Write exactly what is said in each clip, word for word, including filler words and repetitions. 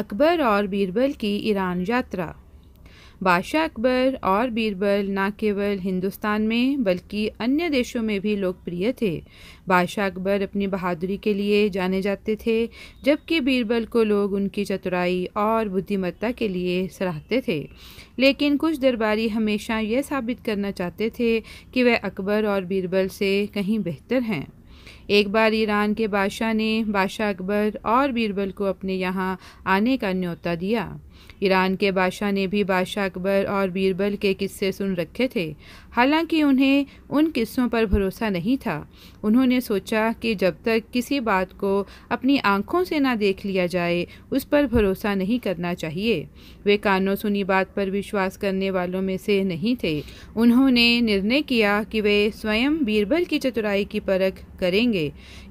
अकबर और बीरबल की ईरान यात्रा। बादशाह अकबर और बीरबल न केवल हिंदुस्तान में बल्कि अन्य देशों में भी लोकप्रिय थे। बादशाह अकबर अपनी बहादुरी के लिए जाने जाते थे, जबकि बीरबल को लोग उनकी चतुराई और बुद्धिमत्ता के लिए सराहते थे। लेकिन कुछ दरबारी हमेशा यह साबित करना चाहते थे कि वह अकबर और बीरबल से कहीं बेहतर हैं। एक बार ईरान के बादशाह ने बादशाह अकबर और बीरबल को अपने यहाँ आने का न्योता दिया। ईरान के बादशाह ने भी बादशाह अकबर और बीरबल के किस्से सुन रखे थे। हालांकि उन्हें उन किस्सों पर भरोसा नहीं था। उन्होंने सोचा कि जब तक किसी बात को अपनी आंखों से ना देख लिया जाए, उस पर भरोसा नहीं करना चाहिए। वे कानों सुनी बात पर विश्वास करने वालों में से नहीं थे। उन्होंने निर्णय किया कि वे स्वयं बीरबल की चतुराई की परख करेंगे।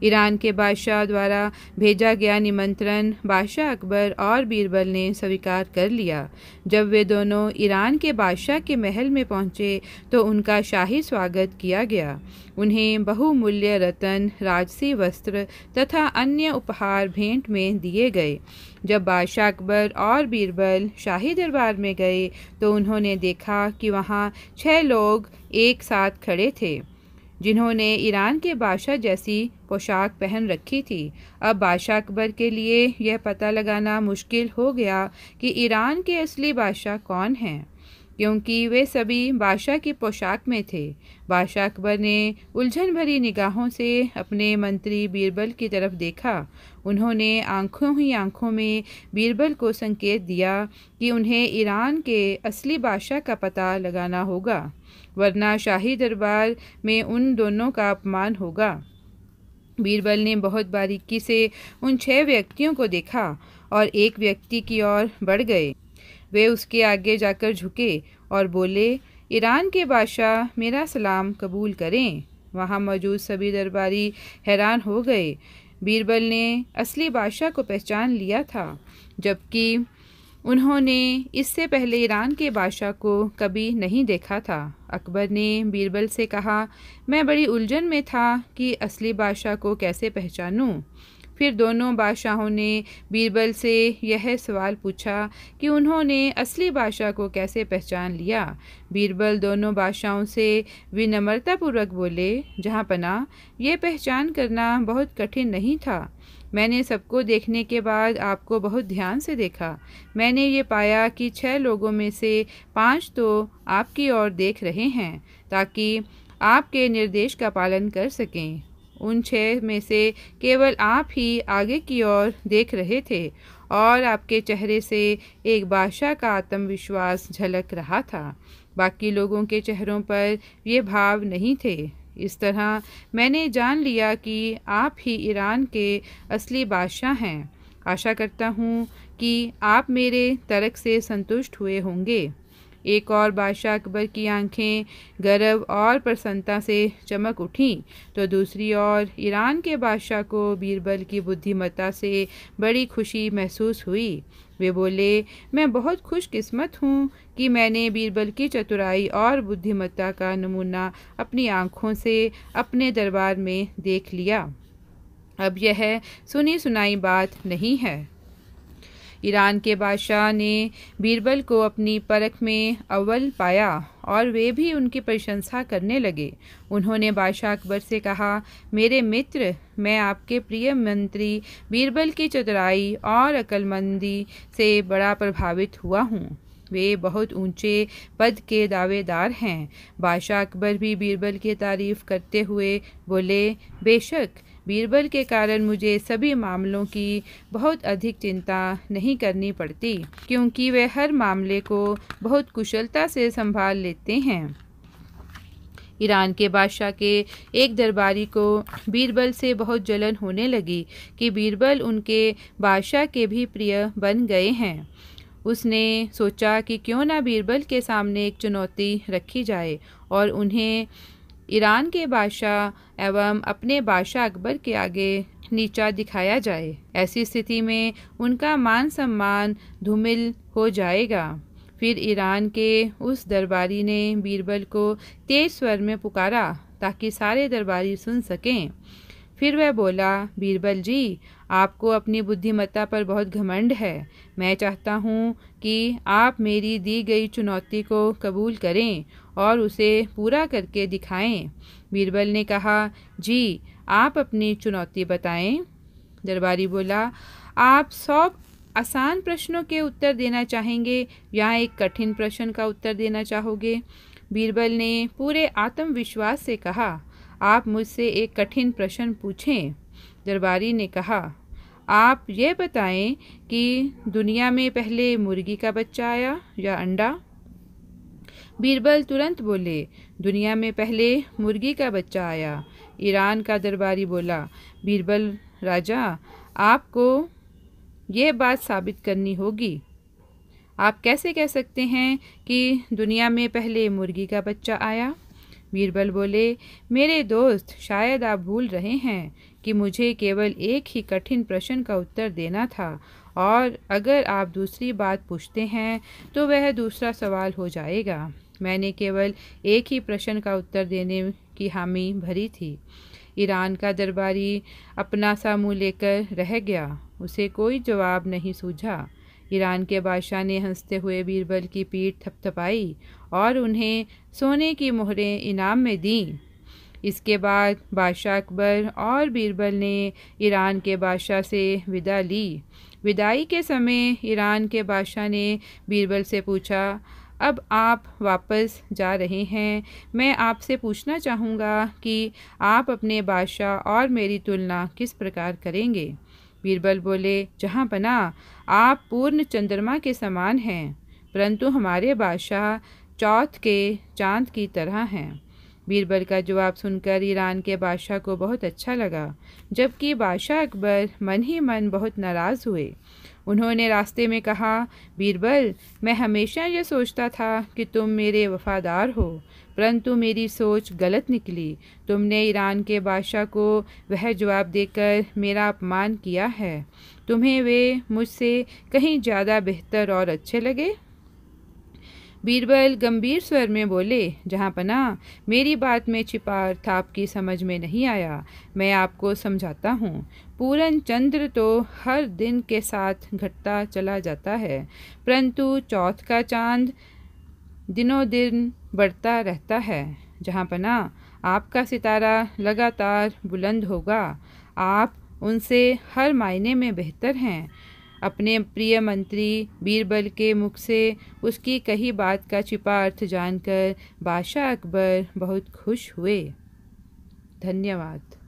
ईरान के बादशाह द्वारा भेजा गया निमंत्रण बादशाह अकबर और बीरबल ने स्वीकार कर लिया। जब वे दोनों ईरान के बादशाह के महल में पहुंचे तो उनका शाही स्वागत किया गया। उन्हें बहुमूल्य रतन, राजसी वस्त्र तथा अन्य उपहार भेंट में दिए गए। जब बादशाह अकबर और बीरबल शाही दरबार में गए तो उन्होंने देखा कि वहाँ छह लोग एक साथ खड़े थे, जिन्होंने ईरान के बादशाह जैसी पोशाक पहन रखी थी। अब बादशाह अकबर के लिए यह पता लगाना मुश्किल हो गया कि ईरान के असली बादशाह कौन हैं, क्योंकि वे सभी बादशाह की पोशाक में थे। बादशाह अकबर ने उलझन भरी निगाहों से अपने मंत्री बीरबल की तरफ देखा। उन्होंने आंखों ही आंखों में बीरबल को संकेत दिया कि उन्हें ईरान के असली बादशाह का पता लगाना होगा, वरना शाही दरबार में उन दोनों का अपमान होगा। बीरबल ने बहुत बारीकी से उन छह व्यक्तियों को देखा और एक व्यक्ति की ओर बढ़ गए। वे उसके आगे जाकर झुके और बोले, ईरान के बादशाह मेरा सलाम कबूल करें। वहाँ मौजूद सभी दरबारी हैरान हो गए। बीरबल ने असली बादशाह को पहचान लिया था, जबकि उन्होंने इससे पहले ईरान के बादशाह को कभी नहीं देखा था। अकबर ने बीरबल से कहा, मैं बड़ी उलझन में था कि असली बादशाह को कैसे पहचानूं। फिर दोनों बादशाहों ने बीरबल से यह सवाल पूछा कि उन्होंने असली बादशाह को कैसे पहचान लिया। बीरबल दोनों बादशाहों से विनम्रतापूर्वक बोले, जहाँ पना, यह पहचान करना बहुत कठिन नहीं था। मैंने सबको देखने के बाद आपको बहुत ध्यान से देखा। मैंने ये पाया कि छह लोगों में से पांच तो आपकी ओर देख रहे हैं ताकि आपके निर्देश का पालन कर सकें। उन छह में से केवल आप ही आगे की ओर देख रहे थे और आपके चेहरे से एक बादशाह का आत्मविश्वास झलक रहा था। बाकी लोगों के चेहरों पर ये भाव नहीं थे। इस तरह मैंने जान लिया कि आप ही ईरान के असली बादशाह हैं। आशा करता हूँ कि आप मेरे तर्क से संतुष्ट हुए होंगे। एक और बादशाह अकबर की आंखें गर्व और प्रसन्नता से चमक उठीं, तो दूसरी ओर ईरान के बादशाह को बीरबल की बुद्धिमत्ता से बड़ी खुशी महसूस हुई। वे बोले, मैं बहुत खुशकिस्मत हूँ कि मैंने बीरबल की चतुराई और बुद्धिमत्ता का नमूना अपनी आँखों से अपने दरबार में देख लिया। अब यह सुनी सुनाई बात नहीं है। ईरान के बादशाह ने बीरबल को अपनी परख में अव्वल पाया और वे भी उनकी प्रशंसा करने लगे। उन्होंने बादशाह अकबर से कहा, मेरे मित्र, मैं आपके प्रिय मंत्री बीरबल की चतुराई और अक्लमंदी से बड़ा प्रभावित हुआ हूँ। वे बहुत ऊंचे पद के दावेदार हैं। बादशाह अकबर भी बीरबल की तारीफ़ करते हुए बोले, बेशक बीरबल के कारण मुझे सभी मामलों की बहुत अधिक चिंता नहीं करनी पड़ती, क्योंकि वे हर मामले को बहुत कुशलता से संभाल लेते हैं। ईरान के बादशाह के एक दरबारी को बीरबल से बहुत जलन होने लगी कि बीरबल उनके बादशाह के भी प्रिय बन गए हैं। उसने सोचा कि क्यों ना बीरबल के सामने एक चुनौती रखी जाए और उन्हें ईरान के बादशाह एवं अपने बादशाह अकबर के आगे नीचा दिखाया जाए। ऐसी स्थिति में उनका मान सम्मान धूमिल हो जाएगा। फिर ईरान के उस दरबारी ने बीरबल को तेज स्वर में पुकारा ताकि सारे दरबारी सुन सकें। फिर वह बोला, बीरबल जी, आपको अपनी बुद्धिमत्ता पर बहुत घमंड है। मैं चाहता हूँ कि आप मेरी दी गई चुनौती को कबूल करें और उसे पूरा करके दिखाएं। बीरबल ने कहा, जी आप अपनी चुनौती बताएं। दरबारी बोला, आप सौ आसान प्रश्नों के उत्तर देना चाहेंगे या एक कठिन प्रश्न का उत्तर देना चाहोगे? बीरबल ने पूरे आत्मविश्वास से कहा, आप मुझसे एक कठिन प्रश्न पूछें। दरबारी ने कहा, आप ये बताएं कि दुनिया में पहले मुर्गी का बच्चा आया या अंडा? बीरबल तुरंत बोले, दुनिया में पहले मुर्गी का बच्चा आया। ईरान का दरबारी बोला, बीरबल राजा, आपको ये बात साबित करनी होगी। आप कैसे कह सकते हैं कि दुनिया में पहले मुर्गी का बच्चा आया? बीरबल बोले, मेरे दोस्त, शायद आप भूल रहे हैं कि मुझे केवल एक ही कठिन प्रश्न का उत्तर देना था, और अगर आप दूसरी बात पूछते हैं तो वह दूसरा सवाल हो जाएगा। मैंने केवल एक ही प्रश्न का उत्तर देने की हामी भरी थी। ईरान का दरबारी अपना सा मुँह लेकर रह गया, उसे कोई जवाब नहीं सूझा। ईरान के बादशाह ने हंसते हुए बीरबल की पीठ थपथपाई और उन्हें सोने की मोहरें इनाम में दीं। इसके बाद बादशाह अकबर और बीरबल ने ईरान के बादशाह से विदा ली। विदाई के समय ईरान के बादशाह ने बीरबल से पूछा, अब आप वापस जा रहे हैं, मैं आपसे पूछना चाहूँगा कि आप अपने बादशाह और मेरी तुलना किस प्रकार करेंगे? बीरबल बोले, जहाँ बना, आप पूर्ण चंद्रमा के समान हैं, परंतु हमारे बादशाह चौथ के चाँद की तरह हैं। बीरबल का जवाब सुनकर ईरान के बादशाह को बहुत अच्छा लगा, जबकि बादशाह अकबर मन ही मन बहुत नाराज़ हुए। उन्होंने रास्ते में कहा, बीरबल, मैं हमेशा ये सोचता था कि तुम मेरे वफ़ादार हो, परंतु मेरी सोच गलत निकली। तुमने ईरान के बादशाह को वह जवाब देकर मेरा अपमान किया है। तुम्हें वे मुझसे कहीं ज़्यादा बेहतर और अच्छे लगे? बीरबल गंभीर स्वर में बोले, जहाँ पना, मेरी बात में छिपा अर्थ आपकी समझ में नहीं आया, मैं आपको समझाता हूँ। पूरन चंद्र तो हर दिन के साथ घटता चला जाता है, परंतु चौथ का चांद दिनों दिन बढ़ता रहता है। जहाँ पना, आपका सितारा लगातार बुलंद होगा, आप उनसे हर मायने में बेहतर हैं। अपने प्रिय मंत्री बीरबल के मुख से उसकी कही बात का छिपा अर्थ जानकर बादशाह अकबर बहुत खुश हुए। धन्यवाद।